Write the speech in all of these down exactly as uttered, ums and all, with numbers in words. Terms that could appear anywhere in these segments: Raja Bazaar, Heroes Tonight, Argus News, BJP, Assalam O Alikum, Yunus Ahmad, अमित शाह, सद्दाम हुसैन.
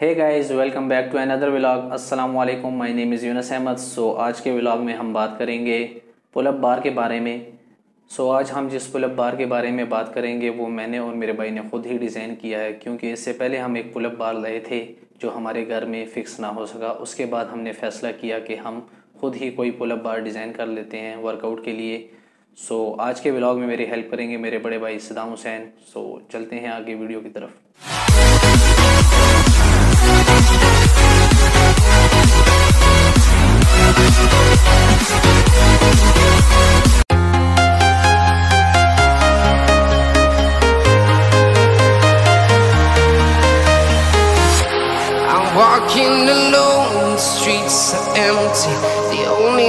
Hey guys, welcome back to another vlog. अस्सलाम वालेकुम, my name is Yunus Ahmad. So आज के व्लॉग में हम बात करेंगे पुल अप बार के बारे में। सो so, आज हम जिस पुल अप बार के बारे में बात करेंगे वो मैंने और मेरे भाई ने ख़ुद ही डिज़ाइन किया है, क्योंकि इससे पहले हम एक पुल अप बार लाए थे जो हमारे घर में फ़िक्स ना हो सका। उसके बाद हमने फ़ैसला किया कि हम खुद ही कोई पुल अप बार डिज़ाइन कर लेते हैं वर्कआउट के लिए। सो so, आज के व्लॉग में मेरी हेल्प करेंगे मेरे बड़े भाई सद्दाम हुसैन। सो so, चलते हैं आगे वीडियो की तरफ। Walking alone, the streets are empty. The only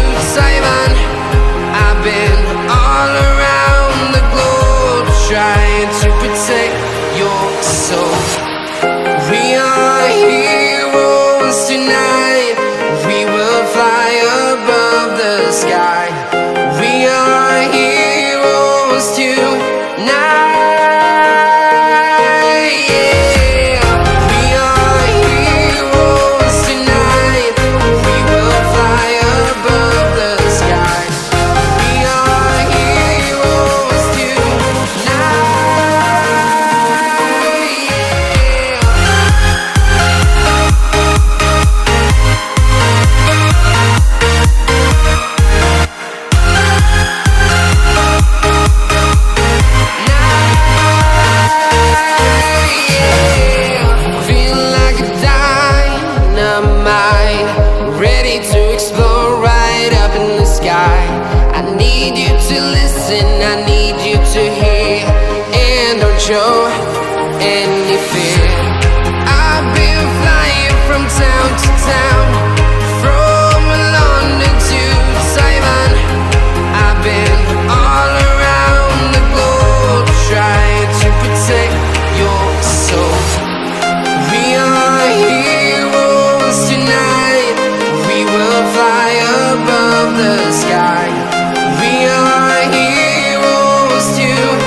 Taiwan. I've been all around the globe, trying to protect your soul. We are heroes tonight. We will fly above the sky. We are heroes tonight. Yeah. We are heroes tonight. We will fly above the sky. We are heroes tonight. Yeah. Any fear. I've been flying from town to town, from London to Taiwan. I've been all around the globe, trying to protect your soul. We are heroes tonight. We will fly above the sky. We are heroes tonight.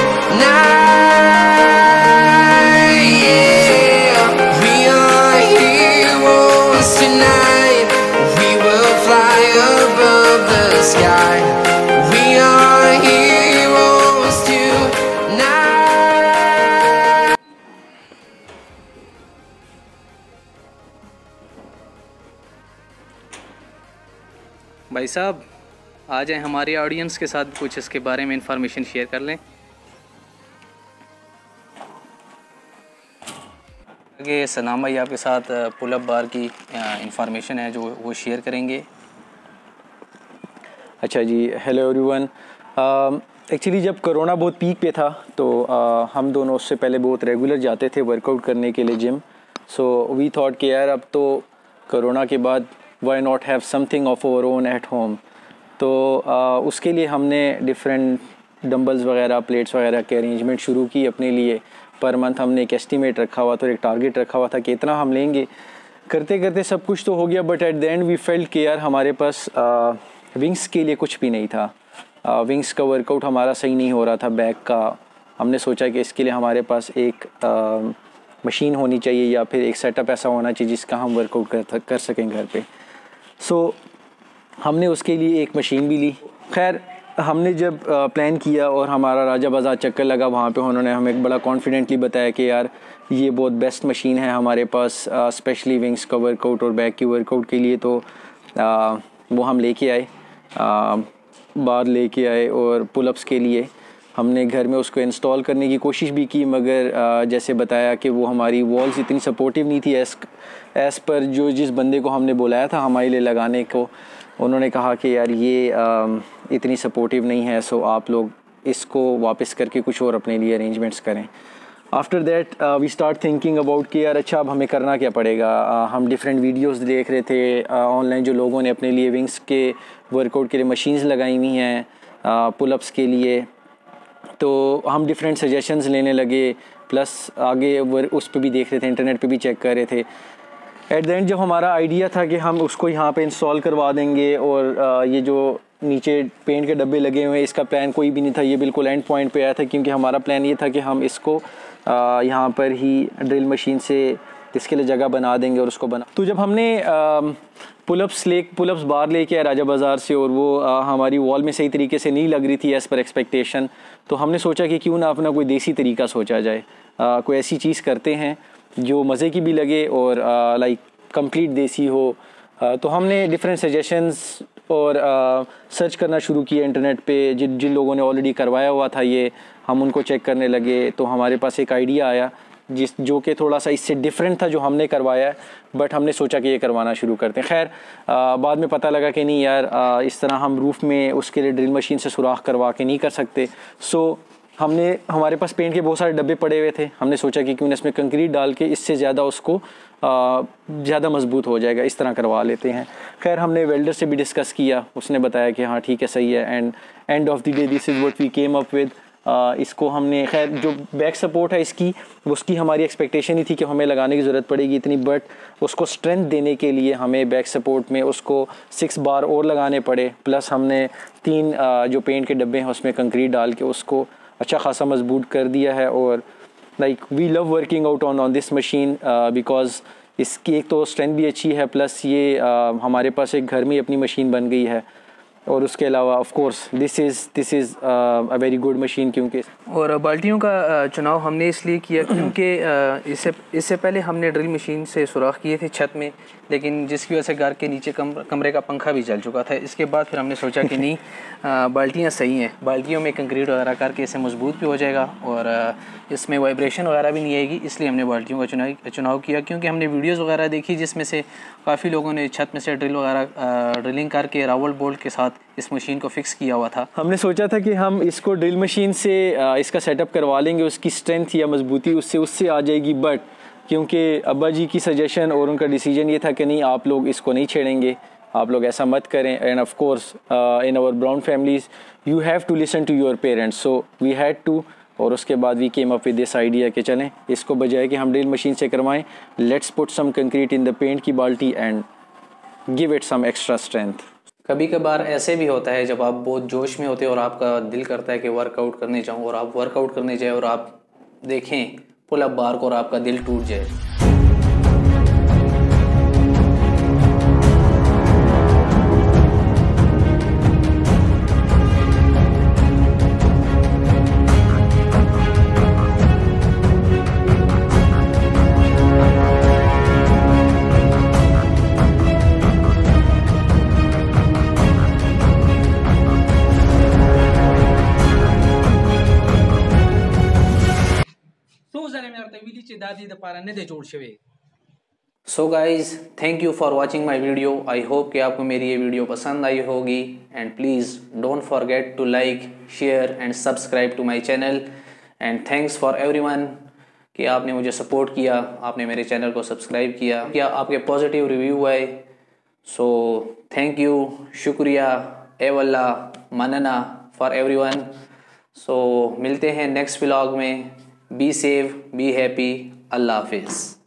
भाई साहब आ जाएं, हमारे audience के साथ कुछ इसके बारे में इंफॉर्मेशन शेयर कर लें। आगे सलाम भाई आपके साथ पुल अप बार की इंफॉर्मेशन है जो वो शेयर करेंगे। अच्छा जी, हेलो एवरीवन। एक्चुअली जब कोरोना बहुत पीक पे था तो uh, हम दोनों उससे पहले बहुत रेगुलर जाते थे वर्कआउट करने के लिए जिम। सो वी थॉट कि यार अब तो कोरोना के बाद why not have something of our own at home. तो आ, उसके लिए हमने डिफरेंट डम्बल्स वगैरह, प्लेट्स वगैरह के अरेंजमेंट शुरू की अपने लिए। पर मंथ हमने एक एस्टीमेट रखा हुआ था, एक टारगेट रखा हुआ था कि इतना हम लेंगे। करते करते सब कुछ तो हो गया, but at the end we felt कि यार हमारे पास आ, विंग्स के लिए कुछ भी नहीं था। आ, विंग्स का वर्कआउट हमारा सही नहीं हो रहा था, बैक का। हमने सोचा कि इसके लिए हमारे पास एक आ, मशीन होनी चाहिए या फिर एक सेटअप ऐसा होना चाहिए जिसका हम वर्कआउट कर कर सकें घर पे। सो so, हमने उसके लिए एक मशीन भी ली। खैर, हमने जब प्लान किया और हमारा राजा बाज़ार चक्कर लगा, वहाँ पे उन्होंने हमें एक बड़ा कॉन्फिडेंटली बताया कि यार ये बहुत बेस्ट मशीन है हमारे पास, स्पेशली विंग्स का वर्कआउट और बैक की वर्कआउट के लिए। तो आ, वो हम लेके आए, आ, बार लेके आए और पुलअप्स के लिए हमने घर में उसको इंस्टॉल करने की कोशिश भी की, मगर जैसे बताया कि वो हमारी वॉल्स इतनी सपोर्टिव नहीं थी। एस एस पर जो जिस बंदे को हमने बुलाया था हमारे लिए लगाने को, उन्होंने कहा कि यार ये इतनी सपोर्टिव नहीं है, सो आप लोग इसको वापस करके कुछ और अपने लिए अरेंजमेंट्स करें। After that we start thinking about कि यार अच्छा अब हमें करना क्या पड़ेगा। uh, हम डिफरेंट वीडियोस देख रहे थे ऑनलाइन uh, जो लोगों ने अपने लिए विंग्स के वर्कआउट के लिए मशीन्स लगाई हुई हैं पुलअप्स के लिए। तो हम डिफरेंट सजेशंस लेने लगे, प्लस आगे वो उस पर भी देख रहे थे, इंटरनेट पे भी चेक कर रहे थे। एट द एंड जब हमारा आइडिया था कि हम उसको यहाँ पे इंस्टॉल करवा देंगे और ये जो नीचे पेंट के डब्बे लगे हुए हैं, इसका प्लान कोई भी नहीं था, ये बिल्कुल एंड पॉइंट पे आया था, क्योंकि हमारा प्लान ये था कि हम इसको यहाँ पर ही ड्रिल मशीन से इसके लिए जगह बना देंगे और उसको बना। तो जब हमने पुलअप्स ले पुलअप्स बार लेके आए राजा बाज़ार से और वो आ, हमारी वॉल में सही तरीके से नहीं लग रही थी एज़ पर एक्सपेक्टेशन, तो हमने सोचा कि क्यों ना अपना कोई देसी तरीका सोचा जाए, आ, कोई ऐसी चीज़ करते हैं जो मज़े की भी लगे और लाइक कंप्लीट देसी हो। आ, तो हमने डिफरेंट सजेशंस और आ, सर्च करना शुरू किया इंटरनेट पे, जिन जिन लोगों ने ऑलरेडी करवाया हुआ था ये, हम उनको चेक करने लगे। तो हमारे पास एक आइडिया आया जिस जो कि थोड़ा सा इससे डिफरेंट था जो हमने करवाया है, बट हमने सोचा कि ये करवाना शुरू करते हैं। खैर बाद में पता लगा कि नहीं यार, आ, इस तरह हम रूफ़ में उसके लिए ड्रिल मशीन से सुराख करवा के नहीं कर सकते। सो हमने हमारे पास पेंट के बहुत सारे डब्बे पड़े हुए थे, हमने सोचा कि क्यों ना इसमें कंक्रीट डाल के इससे ज़्यादा उसको ज़्यादा मजबूत हो जाएगा, इस तरह करवा लेते हैं। खैर हमने वेल्डर से भी डिस्कस किया, उसने बताया कि हाँ ठीक है, सही है। And end of the day this is what we came up with. आ, इसको हमने, खैर जो बैक सपोर्ट है इसकी, उसकी हमारी एक्सपेक्टेशन ही थी कि हमें लगाने की ज़रूरत पड़ेगी इतनी, बट उसको स्ट्रेंथ देने के लिए हमें बैक सपोर्ट में उसको सिक्स बार और लगाने पड़े, प्लस हमने तीन आ, जो पेंट के डब्बे हैं उसमें कंक्रीट डाल के उसको अच्छा खासा मजबूत कर दिया है। और like we love working out on on this machine because इसकी एक तो स्ट्रेंथ भी अच्छी है, प्लस ये uh, हमारे पास एक घर में अपनी मशीन बन गई है। और उसके अलावा of course this is this is a very good machine, क्योंकि और बाल्टियों का चुनाव हमने इसलिए किया क्योंकि इससे इससे पहले हमने ड्रिल मशीन से सुराख किए थे छत में, लेकिन जिसकी वजह से घर के नीचे कम, कमरे का पंखा भी जल चुका था। इसके बाद फिर हमने सोचा कि नहीं, बाल्टियाँ सही हैं, बाल्टियों में कंक्रीट वगैरह करके इसे मजबूत भी हो जाएगा और इसमें वाइब्रेशन वगैरह भी नहीं आएगी, इसलिए हमने बाल्टियों का चुनाव चुनाव किया। क्योंकि हमने वीडियोज़ वगैरह देखी जिसमें से काफ़ी लोगों ने छत में से ड्रिल वगैरह ड्रिलिंग करके रावल बोल्ट के साथ इस मशीन को फिक्स किया हुआ था। हमने सोचा था कि हम इसको ड्रिल मशीन से इसका सेटअप करवा लेंगे, उसकी स्ट्रेंथ या मजबूती उससे उससे आ जाएगी, बट क्योंकि अब्बा जी की सजेशन और उनका डिसीजन ये था कि नहीं, आप लोग इसको नहीं छेड़ेंगे, आप लोग ऐसा मत करें। And of course in our brown families you have to listen to your parents, so we had to. और उसके बाद we came up with this idea कि चलें इसको बजाय कि हम ड्रिल मशीन से करवाएं, let's put some concrete in the paint की बाल्टी and give it some extra strength. कभी कभार ऐसे भी होता है जब आप बहुत जोश में होते हो और आपका दिल करता है कि वर्कआउट करने जाऊं, और आप वर्कआउट करने जाए और आप देखें पुल अप बार को और आपका दिल टूट जाए। So guys, thank you for watching my video. I hope कि आपको मेरी ये वीडियो पसंद आई होगी, and please don't forget to like, share and subscribe to my channel. And thanks for everyone कि आपने मुझे सपोर्ट किया, आपने मेरे चैनल को सब्सक्राइब किया, क्या आपके पॉजिटिव रिव्यू आए। सो थैंक यू, शुक्रिया, एवल्ला, मनना फॉर एवरी वन। सो मिलते हैं नेक्स्ट व्लॉग में। बी सेफ, बी हैप्पी, अल्लाह हाफिज़।